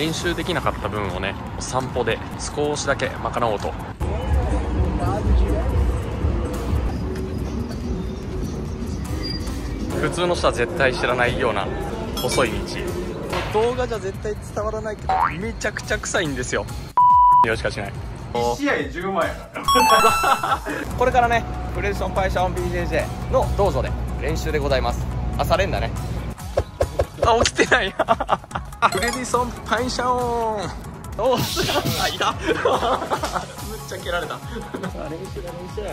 練習できなかった分をね、散歩で少しだけ賄おうと。普通の人は絶対知らないような細い道、動画じゃ絶対伝わらないけどめちゃくちゃ臭いんですよ。よしかしない。1試合10万円これからね、プレッションパイシャオン BJJ の道場で練習でございます。朝練だね。あ、起きてないフレディソンパイシャオン。おお、いたむっちゃ蹴られた練習だ練習。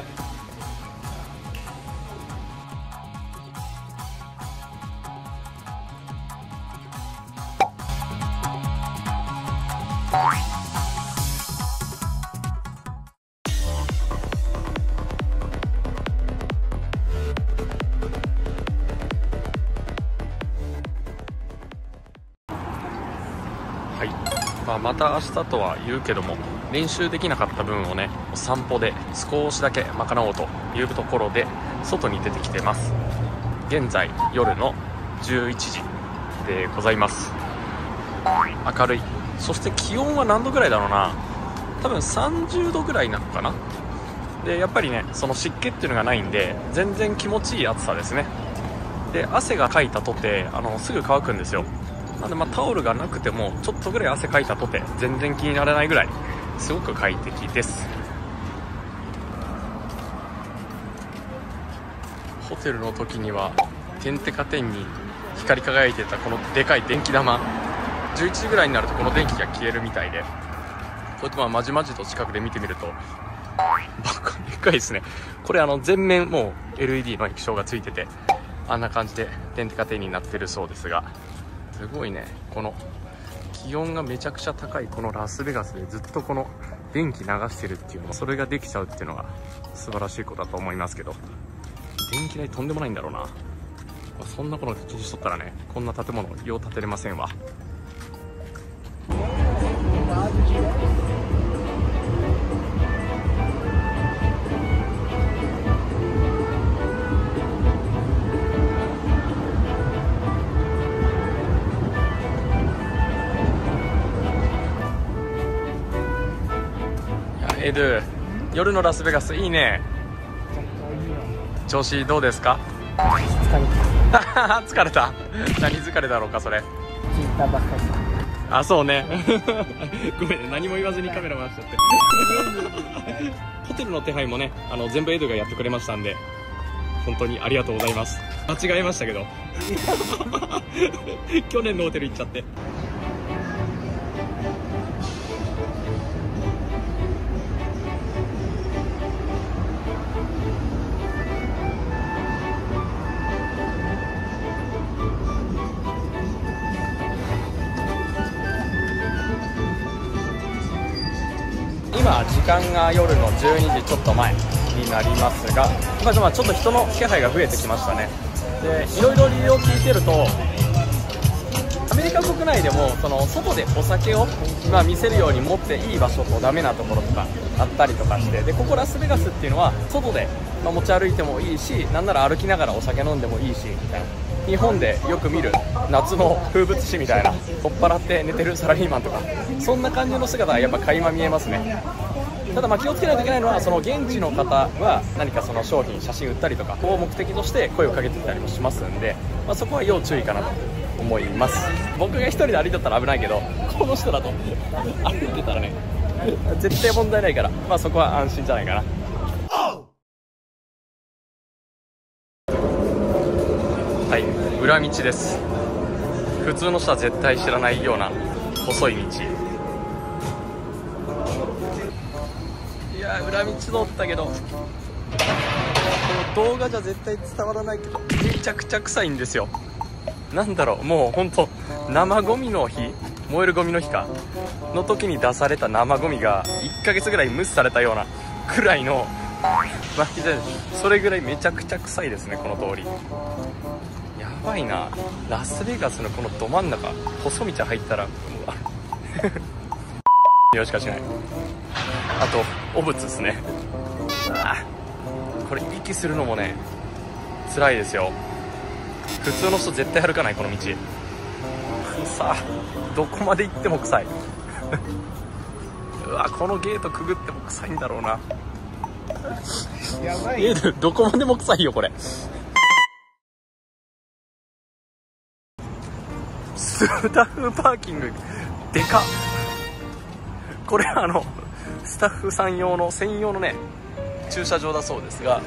はい、また明日とは言うけども、練習できなかった分をね、散歩で少しだけ賄おうというところで外に出てきてます。現在夜の11時でございます。明るい。そして気温は何度ぐらいだろうな、多分30度ぐらいなのかな。でやっぱりね、その湿気っていうのがないんで全然気持ちいい暑さですね。で汗がかいたとてすぐ乾くんですよ。なんでタオルがなくてもちょっとぐらい汗かいたとて全然気にならないぐらいすごく快適です。ホテルの時にはてんてかてんに光り輝いてたこのでかい電気玉、11時ぐらいになるとこの電気が消えるみたいで、こうやってまじまじと近くで見てみるとバカでかいですね。これ全面もう LED の液晶がついてて、あんな感じでてんてかてんになってるそうですが、すごいね。この気温がめちゃくちゃ高いこのラスベガスでずっとこの電気流してるっていうのは、それができちゃうっていうのが素晴らしいことだと思いますけど、電気代とんでもないんだろうな。そんなこと気にしとったらね、こんな建物よう建てれませんわ。エドゥ、夜のラスベガスいいね。調子どうですか？疲れた。何疲れだろうかそれ。あ、そうねごめん、何も言わずにカメラ回しちゃってホテルの手配もね、全部エドゥがやってくれましたんで、本当にありがとうございます。間違えましたけど去年のホテル行っちゃって。今時間が夜の12時ちょっと前になりますが、ちょっと人の気配が増えてきましたね。でいろいろ理由を聞いてると、アメリカ国内でも外でお酒を、見せるように持っていい場所とダメなところとかあったりとかして、でここラスベガスっていうのは外で、持ち歩いてもいいし、なんなら歩きながらお酒飲んでもいいしみたいな。日本でよく見る夏の風物詩みたいな、取っ払って寝てるサラリーマンとか、そんな感じの姿がやっぱ垣間見えますね。ただ気をつけないといけないのは、現地の方は何か商品、写真売ったりとかを目的として声をかけてたりもしますんで、そこは要注意かなと思います。僕が一人で歩いてたら危ないけど、この人だと歩いてたらね絶対問題ないから、そこは安心じゃないかな。はい、裏道です。普通の人は絶対知らないような細い道。いやー、裏道通ったけど、この動画じゃ絶対伝わらないけどめちゃくちゃ臭いんですよ。なんだろう、もうほんと生ゴミの日、燃えるゴミの日かの時に出された生ゴミが1ヶ月ぐらい無視されたようなくらいの、それぐらいめちゃくちゃ臭いですね、この通り。やばいな、ラスベガスのこのど真ん中、細道入ったらうわよしかしない。あと汚物ですね。これ息するのもね辛いですよ。普通の人絶対歩かないこの道さあ、どこまで行っても臭い。うわ、このゲートくぐっても臭いんだろうな。やばい。どこまでも臭いよこれ。スタッフパーキングでかっ。これスタッフさん用の専用のね駐車場だそうですが、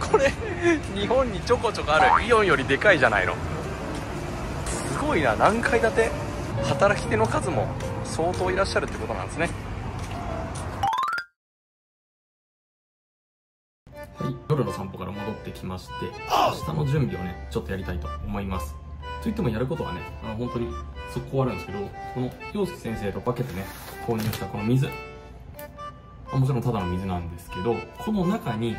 これ日本にちょこちょこあるイオンよりでかいじゃないの。すごいな。何階建て、働き手の数も相当いらっしゃるってことなんですね。はい、夜の散歩から戻ってきまして、明日の準備をねちょっとやりたいと思います。といってもやることはね、本当に速攻あるんですけど、この陽介先生とバケットね購入したこの水、もちろんただの水なんですけど、この中に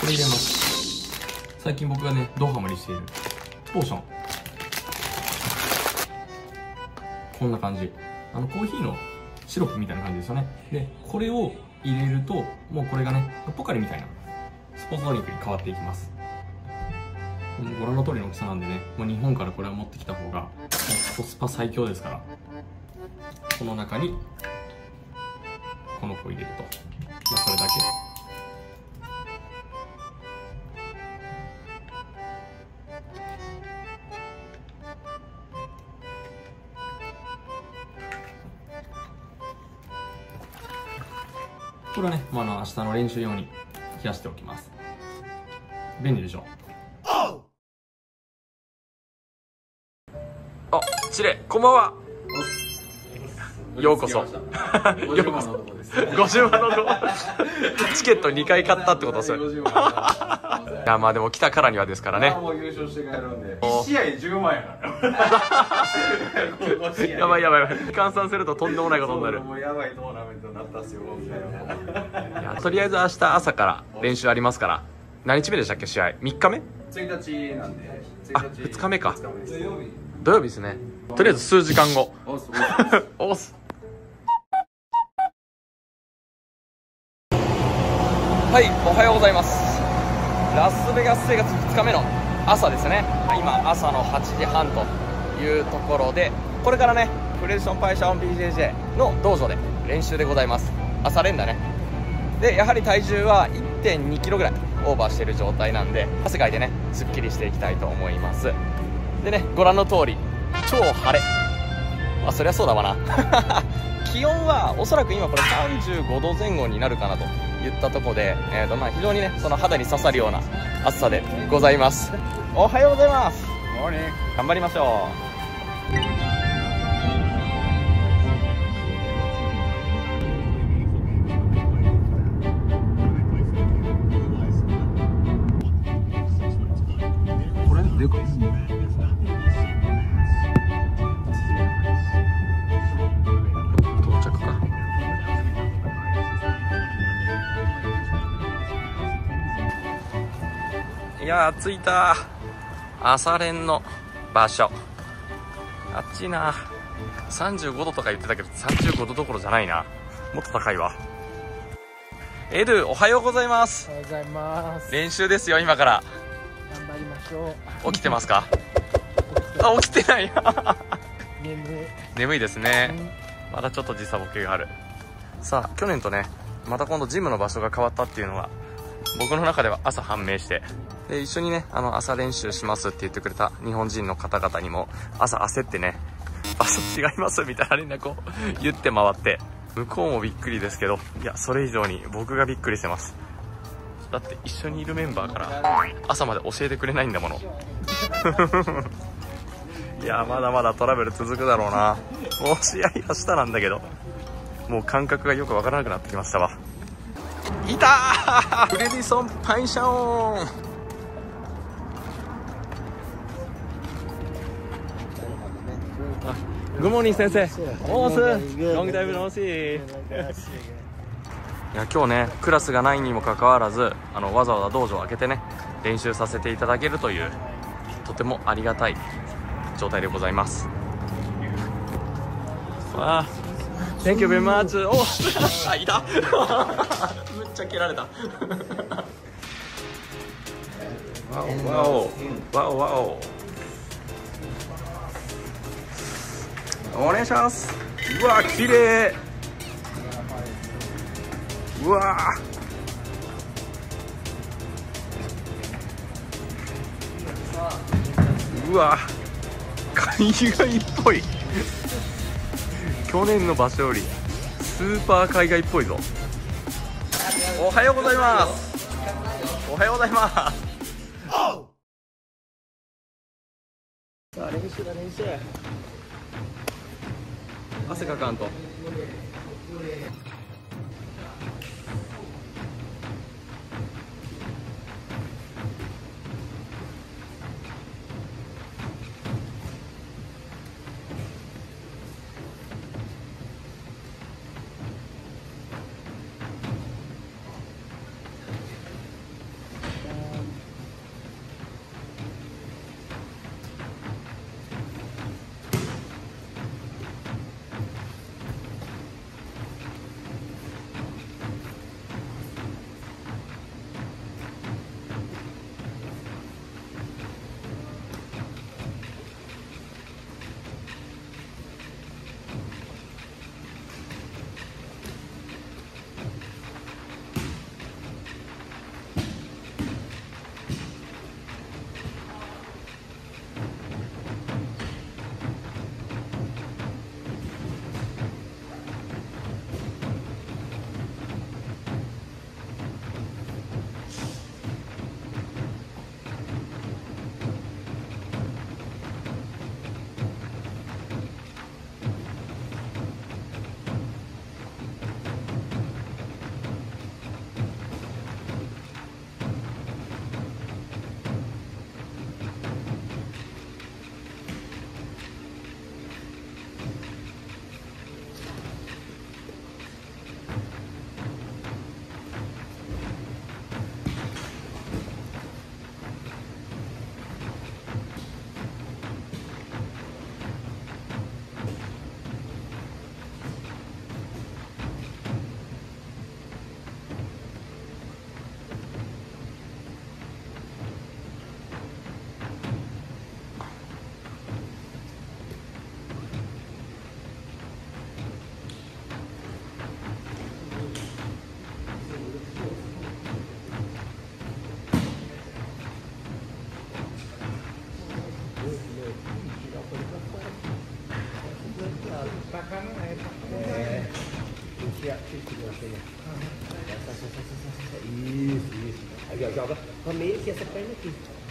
これ入れます。最近僕がねドハマりしているポーション、こんな感じ、コーヒーのシロップみたいな感じですよね。でこれを入れると、もうこれがねポカリみたいなスポーツドリンクに変わっていきます。ご覧の通りの大きさなんでね、もう日本からこれは持ってきた方がコスパ最強ですから、この中にこの子入れると、まあ、それだけ。これはね、まあ、明日の練習用に冷やしておきます。便利でしょ。あ、チレ、こんばんは。ようこそ。ようこそ。50万のチケット2回買ったってことですよ。いや、まあでも来たからにはですからね。1試合10万やから。やばいやばいやばい。換算するととんでもないことになる。とりあえず明日朝から練習ありますから。何日目でしたっけ、試合？3日目？1日なんで。あ、2日目か。土曜日ですね。とりあえず数時間後。おす。はい、おはようございます。ラスベガス生活2日目の朝ですね。今、朝の8時半というところで、これからね、フレッションパイシャオン BJJ の道場で練習でございます。朝練だね。で、やはり体重は 1.2 キロぐらいオーバーしている状態なんで、汗かいてね、すっきりしていきたいと思います。でね、ご覧の通り、超晴れ。まあ、そりゃそうだわな。気温はおそらく今これ35度前後になるかなと。言ったところで、まあ非常にねその肌に刺さるような暑さでございます。おはようございます。頑張りましょう。これでかいですね。いやー、着いた朝練の場所。あっちいな。35度とか言ってたけど、35度どころじゃないな。もっと高いわ。エル、おはようございます。おはようございます。練習ですよ、今から。頑張りましょう。起きてますか？あ、起きてないや。眠いですね。まだちょっと時差ボケがある。さあ、去年とねまた今度ジムの場所が変わったっていうのが僕の中では朝判明して、で一緒にね朝練習しますって言ってくれた日本人の方々にも朝焦ってね「朝違います」みたいな連絡を言って回って、向こうもびっくりですけど、いやそれ以上に僕がびっくりしてます。だって一緒にいるメンバーから朝まで教えてくれないんだもの。いやまだまだトラブル続くだろうな。もう試合明日なんだけど、もう感覚がよくわからなくなってきましたわ。いたー、フレディソンパイシャオン。グッモーニング先生。オースロングタイムのオーシー。いや今日ねクラスがないにもかかわらず、わざわざ道場を開けてね練習させていただけるという、とてもありがたい状態でございます。わー、Thank you very much. おあ、いた。むっちゃ蹴られた。わおわおわおわお。お願いします。うわ綺麗。うわうわ海外っぽい去年の場所よりスーパー海外っぽいぞ。おはようございます。おはようございます。さあ練習だ練習。汗かかんと。Isso, isso. Aqui, ó, joga. Meio que essa perna aqui.